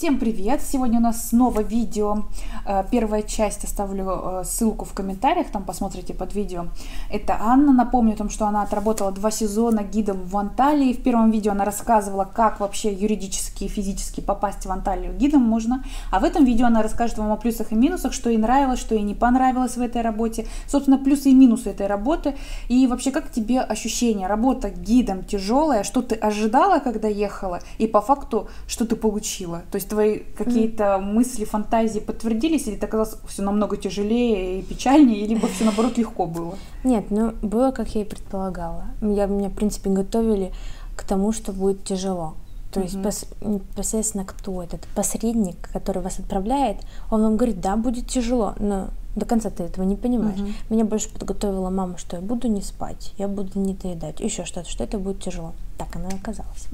Всем привет! Сегодня у нас снова видео. Первая часть, оставлю ссылку в комментариях, там посмотрите под видео. Это Анна. Напомню о том, что она отработала 2 сезона гидом в Анталии. В первом видео она рассказывала, как вообще юридически и физически попасть в Анталию гидом можно. А в этом видео она расскажет вам о плюсах и минусах, что ей нравилось, что ей не понравилось в этой работе. Собственно, плюсы и минусы этой работы. И вообще, как тебе ощущение? Работа гидом тяжелая, что ты ожидала, когда ехала, и по факту, что ты получила? То есть твои какие-то мысли, фантазии подтвердились, или это оказалось все намного тяжелее и печальнее, либо все наоборот легко было? Нет, ну было, как я и предполагала. Меня, в принципе, готовили к тому, что будет тяжело. То есть непосредственно кто этот посредник, который вас отправляет, он вам говорит, да, будет тяжело, но до конца ты этого не понимаешь. Меня больше подготовила мама, что я буду не спать, я буду не доедать, еще что-то, что это будет тяжело. Так она оказалась.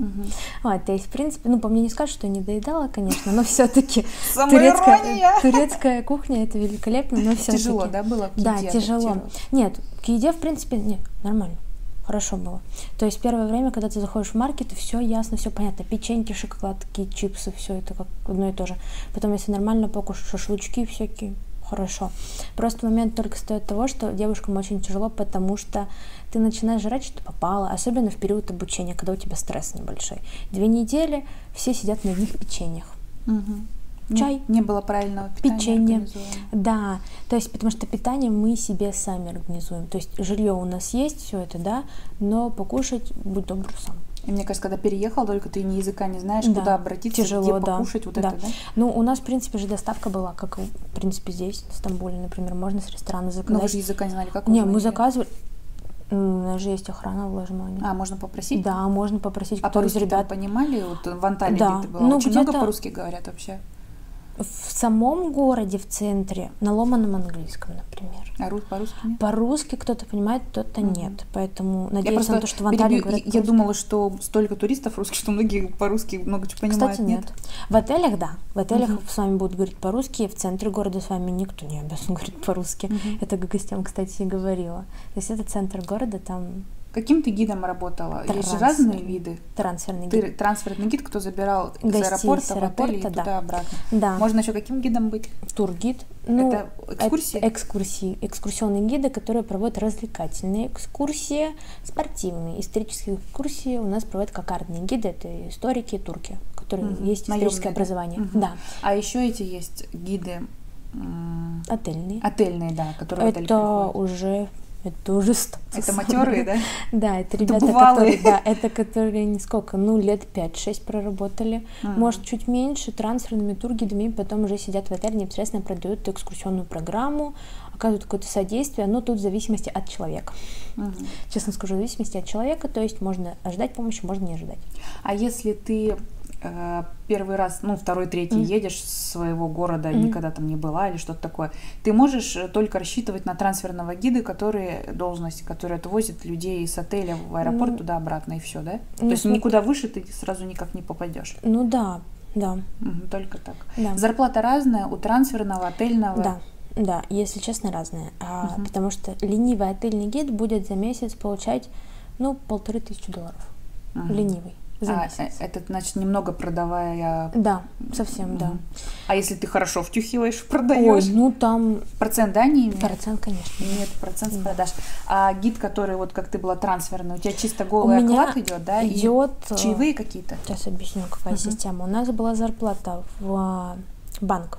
Вот, то есть, в принципе, ну, по мне не скажешь, что я не доедала, конечно, но все-таки турецкая кухня, это великолепно, но все-таки... Тяжело, да, было? Да, тяжело. Нет, к еде, в принципе, нет, нормально, хорошо было. То есть, первое время, когда ты заходишь в маркет, все ясно, все понятно, печеньки, шоколадки, чипсы, все это как одно и то же. Потом, если нормально покушать, шашлычки всякие, хорошо. Просто момент только стоит того, что девушкам очень тяжело, потому что ты начинаешь жрать, что попало, особенно в период обучения, когда у тебя стресс небольшой. 2 недели все сидят на одних печеньях. Чай. Не было правильного питания. Печенье. Да, то есть, потому что питание мы себе сами организуем. То есть жилье у нас есть, все это, да, но покушать будь добр сам. И мне кажется, когда переехал, только ты ни языка не знаешь, куда обратиться, тяжело, где покушать, это, да? Ну, у нас, в принципе, же доставка была, как, в принципе, здесь, в Стамбуле, например, можно с ресторана заказать. Но вы же языка не знали, как? Не, мы заказывали, у нас же есть охрана в Ложмане. А, можно попросить? Да, можно попросить. А по-русски ребят... понимали? Вот в Анталии где-то было? Ну, очень много по-русски говорят вообще. В самом городе, в центре, на ломаном английском, например. А по-русски? По-русски кто-то понимает, кто-то нет. Поэтому надеюсь на то, что в Анталии говорят по-русски. Я думала, что столько туристов русских, что многие по-русски много чего понимают. Кстати, нет. В отелях, да. В отелях с вами будут говорить по-русски, в центре города с вами никто не обязан говорить по-русски. Это гостям, кстати, и говорила. То есть это центр города, там... Каким ты гидом работала? Есть же разные виды. Трансферный гид. Ты трансферный гид, кто забирал гостей из аэропорта, в отель и туда-обратно. Да. Можно еще каким гидом быть? Тургид. Ну, это экскурсии? Экскурсии. Экскурсионные гиды, которые проводят развлекательные экскурсии, спортивные, исторические экскурсии. У нас проводят кокардные гиды, это историки и турки, которые есть историческое образование. А еще эти есть гиды... Отельные. Отельные, да, которые в отель приходят. Это уже статус. Это матерые, да? Да, это ребята, бывалые. которые сколько, ну, лет 5-6 проработали, может, чуть меньше, трансферными тургидами, потом уже сидят в отеле, непосредственно продают экскурсионную программу, оказывают какое-то содействие, но тут в зависимости от человека. Честно скажу, в зависимости от человека, то есть можно ожидать помощи, можно не ожидать. А если ты... первый раз, ну, второй, третий едешь с своего города, никогда там не была или что-то такое, ты можешь только рассчитывать на трансферного гида, который отвозит людей из отеля в аэропорт, туда-обратно, и все, да? То есть никуда выше ты сразу никак не попадешь? Ну да. Только так. Да. Зарплата разная у трансферного, отельного? Да, если честно, разная. Потому что ленивый отельный гид будет за месяц получать, ну, 1500 долларов. Ленивый. Это значит, немного продавая... Да, совсем, да. А если ты хорошо втюхиваешь, продаешь? Ой, ну там... Процент, да, не имеет? Процент, конечно. Нет, процент с продаж. А гид, который, вот как ты была трансферной, у тебя чисто голый оклад идет, да? Идет... И чаевые какие-то? Сейчас объясню, какая система. У нас была зарплата в банк.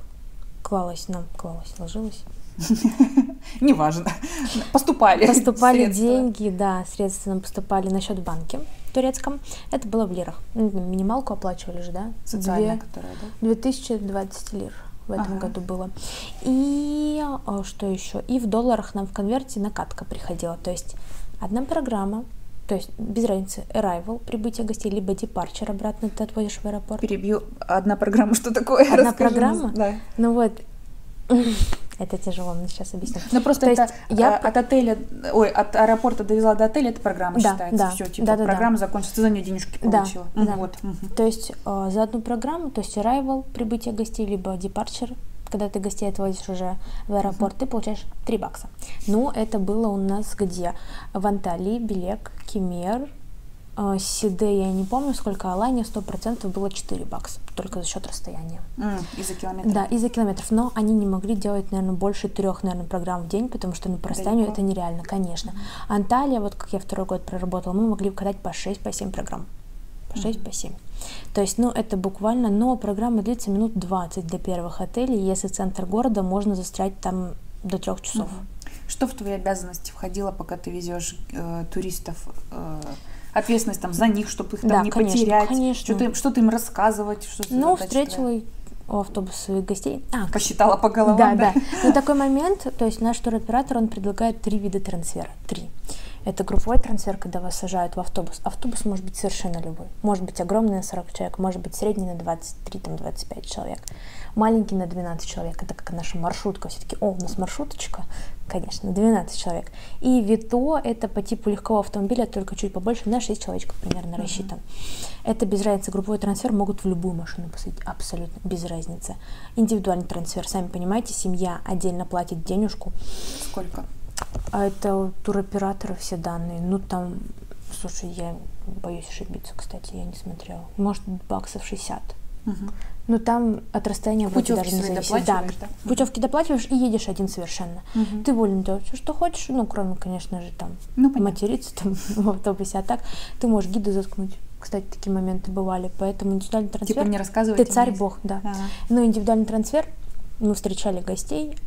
Ложилась. Неважно. Поступали деньги, да, средства нам поступали на счет банки турецком. Это было в лирах. Минималку оплачивали же, да? Социальная, которая, да? 2020 лир в этом году было. И что еще? И в долларах нам в конверте накатка приходила. То есть одна программа, то есть без разницы, arrival, прибытие гостей, либо departure, обратно ты отводишь в аэропорт. Перебью. Одна программа, что такое? Одна программа? Да. Ну вот... Это тяжело, мне сейчас объясню. Ну просто то это есть, от аэропорта довезла до отеля, это программа считается. Да, все, типа, программа закончится, ты за нее денежки получила. То есть за одну программу, то есть arrival, прибытие гостей, либо departure, когда ты гостей отвозишь уже в аэропорт, ты получаешь 3 бакса. Ну, это было у нас где? В Анталии, Белек, Кемер, Сиде, я не помню, сколько, Алания 100% было 4 бакса, только за счет расстояния. Из-за километров? Да, из-за километров, но они не могли делать, наверное, больше 3, наверное, программ в день, потому что, ну, по расстоянию это нереально, конечно. Анталия, вот как я 2 год проработала, мы могли катать по 6-7 программ. По 6, по 7. То есть, ну, это буквально, но программа длится минут 20 для первых отелей, если центр города, можно застрять там до 3 часов. Что в твои обязанности входило, пока ты везешь туристов? Ответственность там за них, чтобы их там не потерять, что-то им рассказывать. Что-то встретила автобус своих гостей. Посчитала по головам. Да. На такой момент, то есть наш туроператор, он предлагает 3 вида трансфера. 3. Это групповой трансфер, когда вас сажают в автобус. Автобус может быть совершенно любой. Может быть огромный на 40 человек, может быть средний на 23-25 человек. Маленький на 12 человек. Это как наша маршрутка. Все-таки, у нас маршруточка, конечно, 12 человек. И Вито, это по типу легкового автомобиля, только чуть побольше, на 6 человечек примерно рассчитан. Это без разницы. Групповой трансфер могут в любую машину посадить. Абсолютно без разницы. Индивидуальный трансфер, сами понимаете, семья отдельно платит денежку. Сколько? А это у туроператора все данные. Ну там, слушай, я боюсь ошибиться, кстати, я не смотрела. Может, баксов 60. Но там от расстояния будет даже не зависит. Да? Путевки доплачиваешь и едешь один совершенно. Ты волен делать все, что хочешь, ну, кроме, конечно же, там, материться там, в автобусе, а так ты можешь гида заткнуть. Кстати, такие моменты бывали. Поэтому индивидуальный трансфер. Типа не рассказывай. Ты царь бог, да. Но индивидуальный трансфер. Мы встречали гостей,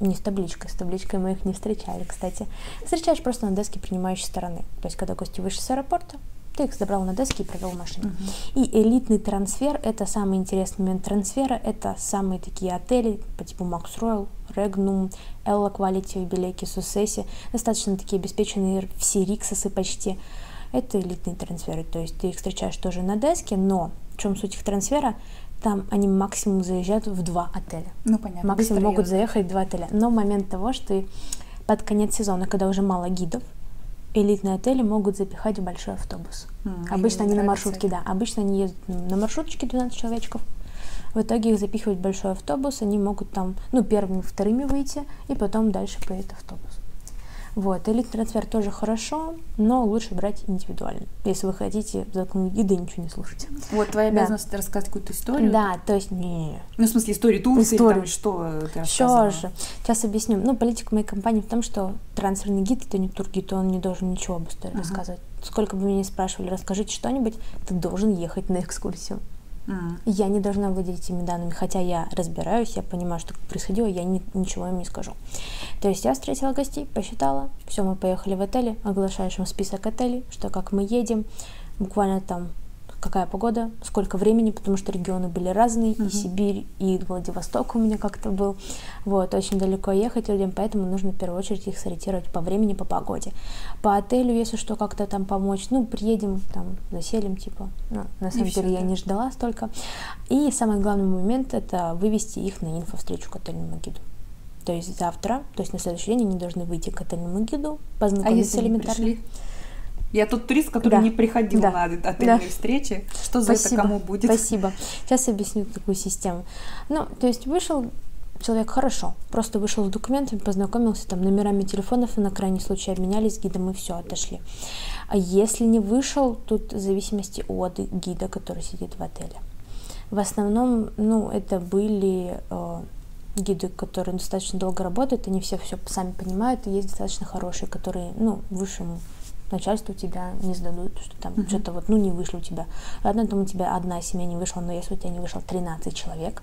не с табличкой мы их не встречали, кстати. Встречаешь просто на деске принимающей стороны. То есть, когда гости вышли с аэропорта, ты их забрал на деске и провел в машине. И элитный трансфер, это самый интересный момент трансфера, это самые такие отели по типу Макс Ройл, Регнум, Элла Квалити, Юбилейки, Сусеси, достаточно такие обеспеченные, все Риксосы почти. Это элитные трансферы, то есть ты их встречаешь тоже на деске, но в чем суть их трансфера? Там они максимум заезжают в 2 отеля. Ну, понятно. Максимум могут заехать в 2 отеля. Но момент того, что под конец сезона, когда уже мало гидов, элитные отели могут запихать в большой автобус. Обычно они на маршрутке, обычно они ездят на маршруточке 12 человечков. В итоге их запихивают в большой автобус, они могут там, ну, первыми, вторыми выйти, и потом дальше поедет автобус. Вот, элитный трансфер тоже хорошо, но лучше брать индивидуально. Если вы хотите заткнуть гида, ничего не слушайте. Вот, твоя обязанность рассказать какую-то историю? Да, то есть, ну, в смысле, историю Турции, там, что ты рассказывала? Все же. Сейчас объясню. Ну, политика моей компании в том, что трансферный гид, это не тургид, он не должен ничего об истории рассказывать. Сколько бы меня ни спрашивали, расскажите что-нибудь, ты должен ехать на экскурсию. Я не должна владеть этими данными, хотя я разбираюсь, я понимаю, что происходило, я ничего им не скажу. То есть я встретила гостей, посчитала, все, мы поехали в отели, оглашаешь им список отелей, что как мы едем, буквально там какая погода, сколько времени, потому что регионы были разные, и Сибирь, и Владивосток у меня как-то был, вот, очень далеко ехать людям, поэтому нужно в первую очередь их сортировать по времени, по погоде. По отелю, если что, как-то там помочь, ну, приедем, там, заселим, типа, ну, на самом деле я не ждала столько. И самый главный момент, это вывести их на инфовстречу к отельному гиду. То есть завтра, то есть на следующий день они должны выйти к отельному гиду, познакомиться элементарно. Я тот турист, который не приходил на отельные встречи. Что за это кому будет? Спасибо. Сейчас объясню такую систему. Ну, то есть вышел человек хорошо, просто вышел с документами, познакомился там номерами телефонов, и на крайний случай обменялись с гидом, и все, отошли. А если не вышел, тут в зависимости от гида, который сидит в отеле. В основном, ну, это были гиды, которые достаточно долго работают, они все сами понимают, и есть достаточно хорошие, которые, ну, высшему начальству тебя не сдадут, что там что-то вот, ну, не вышло у тебя. Ладно, там у тебя одна семья не вышла, но если у тебя не вышло 13 человек,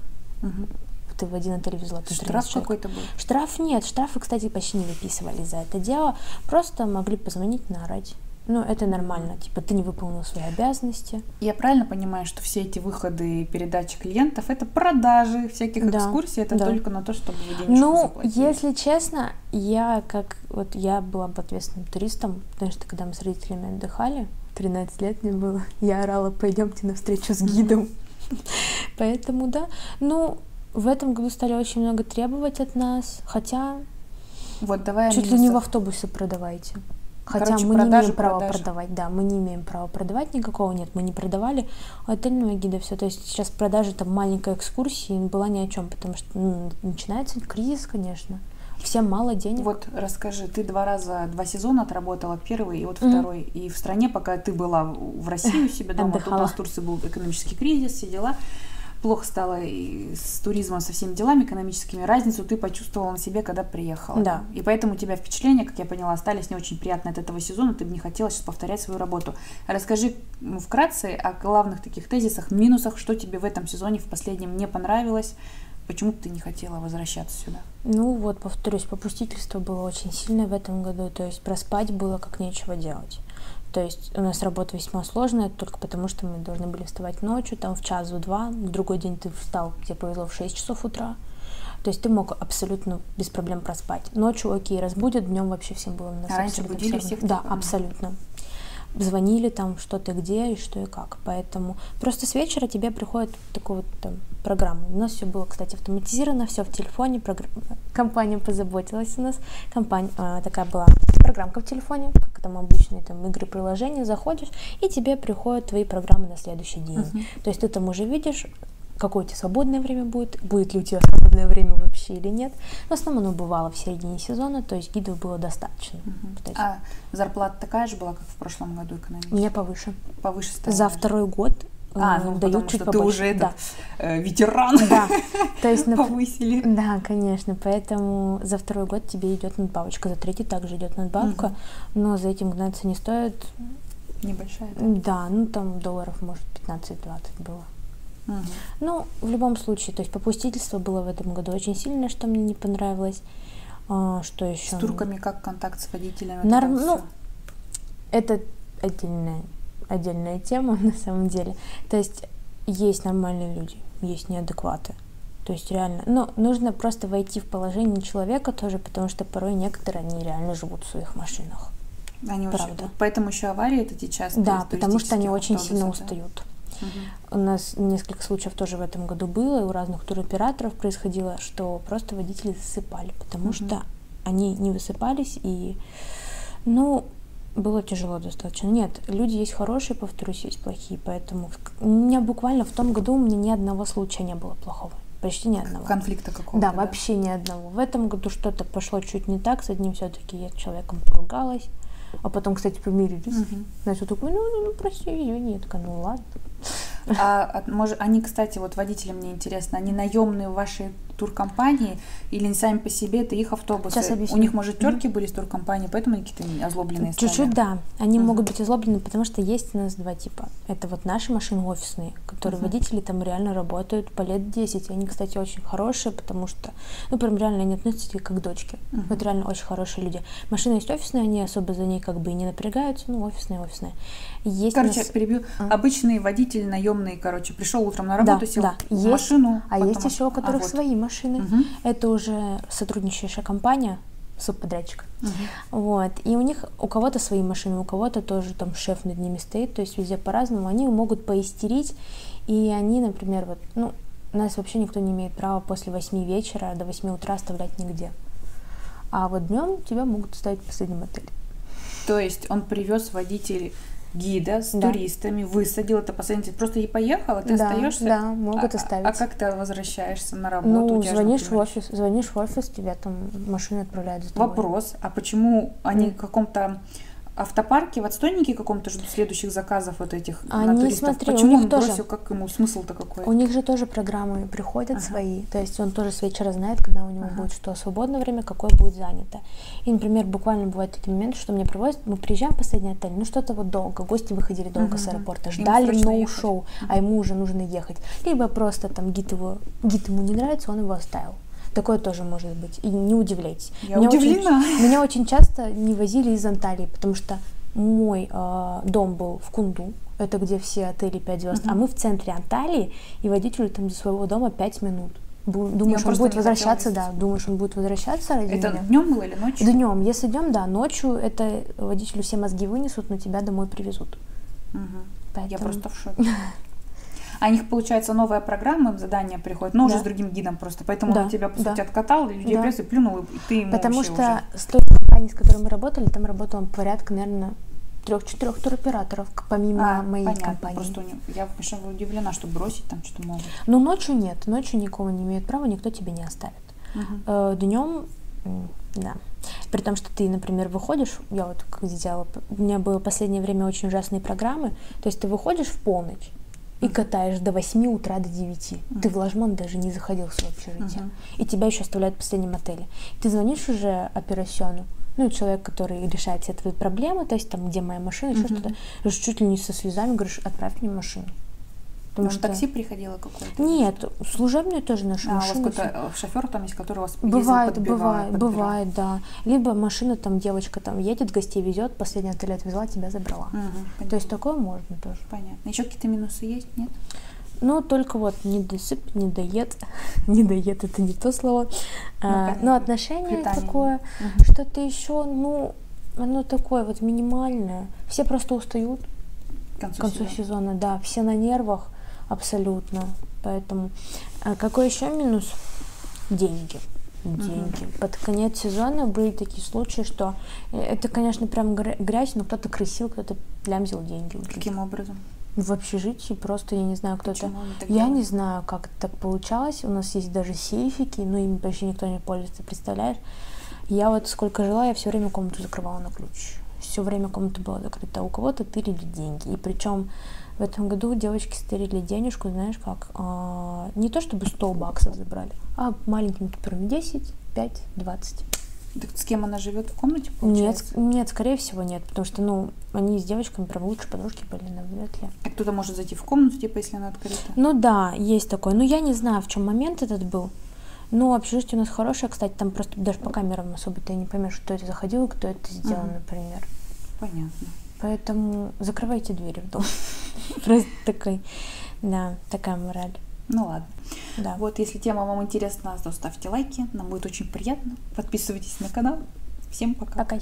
ты в один отель везла. Штраф какой-то был? Штраф нет, штрафы, кстати, почти не выписывали за это дело, просто могли позвонить, наорать. Ну, это нормально, типа, ты не выполнил свои обязанности. Я правильно понимаю, что все эти выходы и передачи клиентов, это продажи всяких экскурсий, это только на то, чтобы вы денежку заплатили? Ну, если честно, я как, вот я была бы ответственным туристом, потому что когда мы с родителями отдыхали, 13 лет мне было, я орала, пойдемте на встречу с гидом. Поэтому, да, ну, в этом году стали очень много требовать от нас, хотя чуть ли не в автобусе продавайте. Хотя мы не имеем права продавать, да, мы не имеем права продавать, никакого нет, мы не продавали, у отельного гида все, то есть сейчас продажа там маленькой экскурсии была ни о чем, потому что начинается кризис, конечно, Всем мало денег. Вот расскажи, ты два сезона отработала, первый и вот второй. И в стране, пока ты была в России у себя дома, тут у нас в Турции был экономический кризис, все дела. Плохо стало и с туризмом, со всеми делами экономическими. Разницу ты почувствовала на себе, когда приехала. Да. И поэтому у тебя впечатления, как я поняла, остались не очень приятные от этого сезона. Ты бы не хотела сейчас повторять свою работу. Расскажи вкратце о главных таких тезисах, минусах, что тебе в этом сезоне, в последнем, не понравилось. Почему ты не хотела возвращаться сюда? Ну вот, повторюсь, попустительство было очень сильное в этом году. То есть проспать было как нечего делать. То есть у нас работа весьма сложная, только потому что мы должны были вставать ночью, там в час, в два. В другой день ты встал, тебе повезло, в 6 часов утра. То есть ты мог абсолютно без проблем проспать. Ночью окей, разбудят, днем вообще всем было на раньше будили всех? Да, абсолютно. Звонили там что-то где и что и как. Поэтому просто с вечера тебе приходит такая вот там программа. У нас все было, кстати, автоматизировано, все в телефоне. Компания позаботилась у нас. Такая была программка в телефоне, как там обычные там, игры, приложения. Заходишь, и тебе приходят твои программы на следующий день. То есть ты там уже видишь, какое у тебя свободное время будет, будет ли у тебя свободное время вообще или нет. В основном оно бывало в середине сезона, то есть гидов было достаточно. А зарплата такая же была, как в прошлом году экономически? Мне повыше. Повыше стало? За второй год. Ну, потому что ты уже этот, ветеран, да. То есть, повысили. Да, конечно, поэтому за второй год тебе идет надбавочка, за третий также идет надбавка, но за этим гнаться не стоит. Небольшая, да? Да, ну там долларов, может, 15-20 было. Ну, в любом случае, то есть попустительство было в этом году очень сильное, что мне не понравилось. Что еще? С турками как контакт с водителями? Ну, это отдельная тема на самом деле. То есть есть нормальные люди, есть неадекваты. То есть реально, ну, нужно просто войти в положение человека тоже, потому что порой некоторые, они реально живут в своих машинах. Они правда. Очень, поэтому еще аварии эти часто. Да, потому что они очень сильно устают. У нас несколько случаев тоже в этом году было, и у разных туроператоров происходило, что просто водители засыпали, потому что они не высыпались, и, ну, было тяжело достаточно. Нет, люди есть хорошие, повторюсь, есть плохие, поэтому у меня буквально в том году у меня ни одного случая не было плохого. Почти ни одного. Конфликта какого-то. Да, вообще ни одного. В этом году что-то пошло чуть не так, с одним все-таки я с человеком поругалась, а потом, кстати, помирились. Значит, такой, ну, прости, извини, я такая, ну, ладно. А может, они, кстати, вот водители, мне интересно, они наемные в вашей туркомпании или сами по себе, это их автобусы? Сейчас объясню. У них, может, терки были с туркомпанией, поэтому они какие-то озлобленные стали? Чуть-чуть, да. Они могут быть озлоблены, потому что есть у нас два типа. Это вот наши машины офисные, которые водители там реально работают по лет 10. Они, кстати, очень хорошие, потому что, ну, прям реально они относятся как к дочке. Вот реально очень хорошие люди. Машины есть офисные, они особо за ней как бы и не напрягаются, ну, офисные. Есть, короче, перебью. Обычные водители, наемные, короче, пришел утром на работу, сел в машину. А есть еще у которых свои машины. Это уже сотрудничающая компания, субподрядчик. Вот. И у них, у кого-то свои машины, у кого-то тоже там шеф над ними стоит, то есть везде по-разному. Они могут поистерить, и они, например, вот, ну, нас вообще никто не имеет права после 8 вечера до 8 утра оставлять нигде. А вот днем тебя могут оставить в последнем отеле. То есть он привез водителей гида с туристами, высадил, это последний, просто и поехала, ты остаешься? Да, могут оставить. А как ты возвращаешься на работу? Ну, звонишь в офис, тебя там машину отправляют за тобой. Вопрос, а почему они в каком-то автопарке, в отстойнике каком-то ждут следующих заказов вот этих на туристов? Смотри, почему он тоже бросил, как ему смысл-то какой? У них же тоже программы приходят свои, то есть он тоже с вечера знает, когда у него будет что свободное время, какое будет занято. И, например, буквально бывают такие моменты, что мне привозят, мы приезжаем в последний отель, ну что-то вот долго, гости выходили долго с аэропорта, ждали ноу-шоу, а ему уже нужно ехать. Либо просто там гид ему не нравится, он его оставил. Такое тоже может быть. И не удивляйтесь. Я удивлена. Меня очень часто не возили из Анталии, потому что мой дом был в Кунду, это где все отели 5 звезд, а мы в центре Анталии, и водителю там до своего дома 5 минут. Думаешь, он будет возвращаться, думаешь, он будет возвращаться ради меня? Это днем было или ночью? Днем. Если днем, да, ночью это водителю все мозги вынесут, но тебя домой привезут. Поэтому... Я просто в шоке. А у них, получается, новая программа, задание приходит, но уже с другим гидом просто. Поэтому он тебя, по сути, откатал, и людей прессы плюнул, и ты ему. Потому что с той компанией, с которой мы работали, там работало порядка, наверное, 3-4 туроператоров, помимо моей компании. Просто я, конечно, удивлена, что бросить там что-то могут. Но ночью нет, ночью никого не имеют права, никто тебе не оставит. Днем Да. При том, что ты, например, выходишь, я вот как делала, у меня было в последнее время очень ужасные программы, то есть ты выходишь в полночь и катаешь до 8 утра, до 9. Ты в ложман даже не заходил в свое общежитие. И тебя еще оставляют в последнем отеле. Ты звонишь уже операциону, ну, человек, который решает все твои проблемы, то есть там, где моя машина, еще что-то, чуть ли не со слезами говоришь, отправь мне машину. Потому что такси приходило какое-то? Нет, служебную тоже нашу машину. А у вас какой-то шофер там есть, который у вас Бывает, да. Либо машина, там девочка там едет, гостей везет, последний отель отвезла, тебя забрала. То есть такое можно тоже. Понятно. Еще какие-то минусы есть, нет? Ну, только вот недосып, недоед. Недоед — это не то слово. Но отношение такое, что-то еще, ну, оно такое вот минимальное. Все просто устают к концу сезона, да. Все на нервах. Абсолютно. Поэтому. А какой еще минус? Деньги. Деньги. Под конец сезона были такие случаи, что это, конечно, прям грязь, но кто-то крысил, кто-то плямзил деньги. Каким образом? В общежитии просто, я не знаю, кто-то... Я не знаю, как это так получалось. У нас есть даже сейфики, но ими почти никто не пользуется, представляешь? Я вот сколько жила, я все время комнату закрывала на ключ. Все время комната была закрыта. У кого-то тырили деньги. И причем в этом году девочки стырили денежку, знаешь как, не то чтобы 100 баксов забрали, а маленькими купюрами 10, 5, 20. Так с кем она живет в комнате, получается? Нет, нет, скорее всего нет, потому что, ну, они с девочками прям лучше подружки были, навряд ли. А кто-то может зайти в комнату, типа, если она открыта? Ну да, есть такое. Но я не знаю, в чем момент этот был. Ну, общежитие у нас хорошее, кстати, там просто даже по камерам особо-то не поймешь, кто это заходил и кто это сделал, например. Понятно. Поэтому закрывайте двери в дом. Просто такая мораль. Ну ладно. Да. Вот, если тема вам интересна, то ставьте лайки. Нам будет очень приятно. Подписывайтесь на канал. Всем пока. Пока.